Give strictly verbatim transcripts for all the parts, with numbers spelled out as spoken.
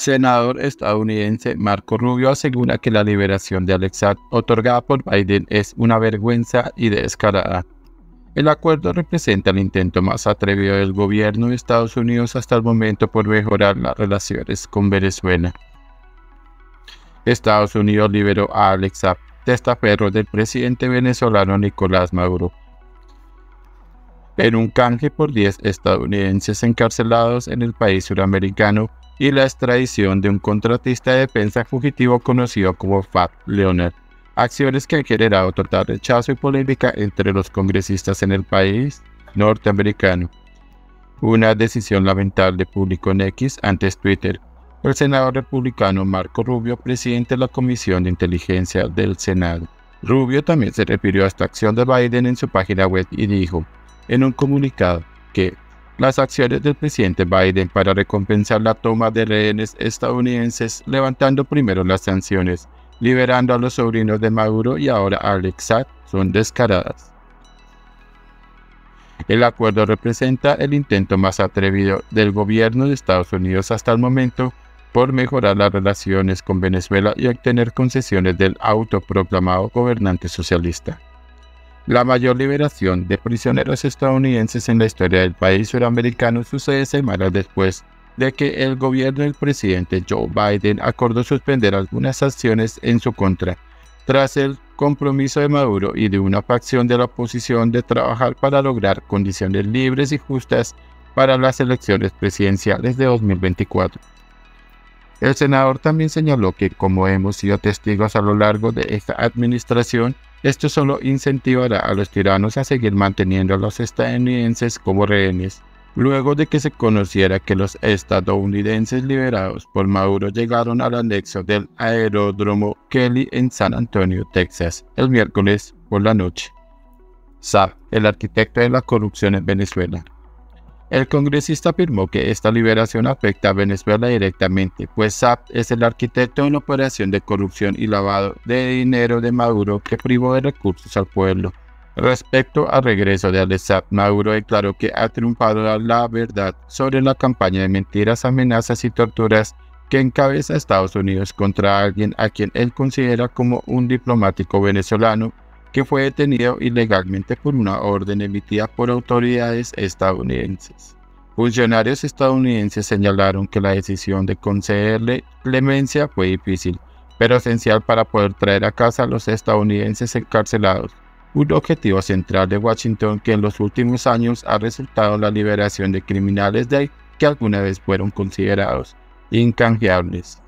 senador estadounidense Marco Rubio asegura que la liberación de Alex Saab otorgada por Biden es una vergüenza y descarada. El acuerdo representa el intento más atrevido del gobierno de Estados Unidos hasta el momento por mejorar las relaciones con Venezuela. Estados Unidos liberó a Alex Saab, testaferro del presidente venezolano Nicolás Maduro, en un canje por diez estadounidenses encarcelados en el país suramericano y la extradición de un contratista de defensa fugitivo conocido como Fat Leonard, acciones que han generado total rechazo y polémica entre los congresistas en el país norteamericano. Una decisión lamentable, publicó en X, antes Twitter, el senador republicano Marco Rubio, presidente de la Comisión de Inteligencia del Senado. Rubio también se refirió a esta acción de Biden en su página web y dijo, en un comunicado, que las acciones del presidente Biden para recompensar la toma de rehenes estadounidenses, levantando primero las sanciones, liberando a los sobrinos de Maduro y ahora a Alex Saab, son descaradas. El acuerdo representa el intento más atrevido del gobierno de Estados Unidos hasta el momento por mejorar las relaciones con Venezuela y obtener concesiones del autoproclamado gobernante socialista. La mayor liberación de prisioneros estadounidenses en la historia del país suramericano sucede semanas después de que el gobierno del presidente Joe Biden acordó suspender algunas sanciones en su contra, tras el compromiso de Maduro y de una facción de la oposición de trabajar para lograr condiciones libres y justas para las elecciones presidenciales de dos mil veinticuatro. El senador también señaló que, como hemos sido testigos a lo largo de esta administración, esto solo incentivará a los tiranos a seguir manteniendo a los estadounidenses como rehenes. Luego de que se conociera que los estadounidenses liberados por Maduro llegaron al anexo del aeródromo Kelly en San Antonio, Texas, el miércoles por la noche. Saab, el arquitecto de la corrupción en Venezuela. El congresista afirmó que esta liberación afecta a Venezuela directamente, pues Saab es el arquitecto de una operación de corrupción y lavado de dinero de Maduro que privó de recursos al pueblo. Respecto al regreso de Alex Saab, Maduro declaró que ha triunfado la verdad sobre la campaña de mentiras, amenazas y torturas que encabeza Estados Unidos contra alguien a quien él considera como un diplomático venezolano que fue detenido ilegalmente por una orden emitida por autoridades estadounidenses. Funcionarios estadounidenses señalaron que la decisión de concederle clemencia fue difícil, pero esencial para poder traer a casa a los estadounidenses encarcelados, un objetivo central de Washington que en los últimos años ha resultado en la liberación de criminales de que alguna vez fueron considerados incanjeables.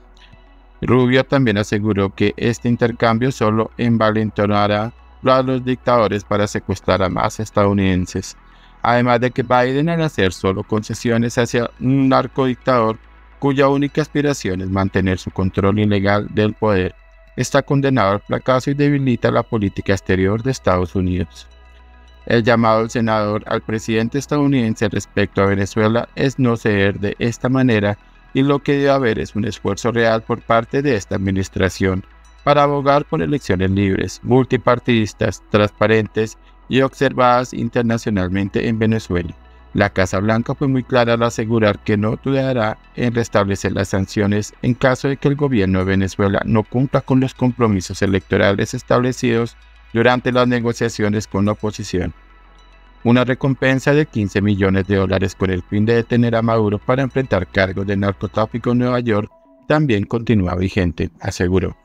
Rubio también aseguró que este intercambio solo envalentonará a los dictadores para secuestrar a más estadounidenses, además de que Biden, al hacer solo concesiones hacia un narcodictador cuya única aspiración es mantener su control ilegal del poder, está condenado al fracaso y debilita la política exterior de Estados Unidos. El llamado del senador al presidente estadounidense respecto a Venezuela es no ceder de esta manera, y lo que debe haber es un esfuerzo real por parte de esta administración para abogar por elecciones libres, multipartidistas, transparentes y observadas internacionalmente en Venezuela. La Casa Blanca fue muy clara al asegurar que no dudará en restablecer las sanciones en caso de que el gobierno de Venezuela no cumpla con los compromisos electorales establecidos durante las negociaciones con la oposición. Una recompensa de quince millones de dólares con el fin de detener a Maduro para enfrentar cargos de narcotráfico en Nueva York también continúa vigente, aseguró.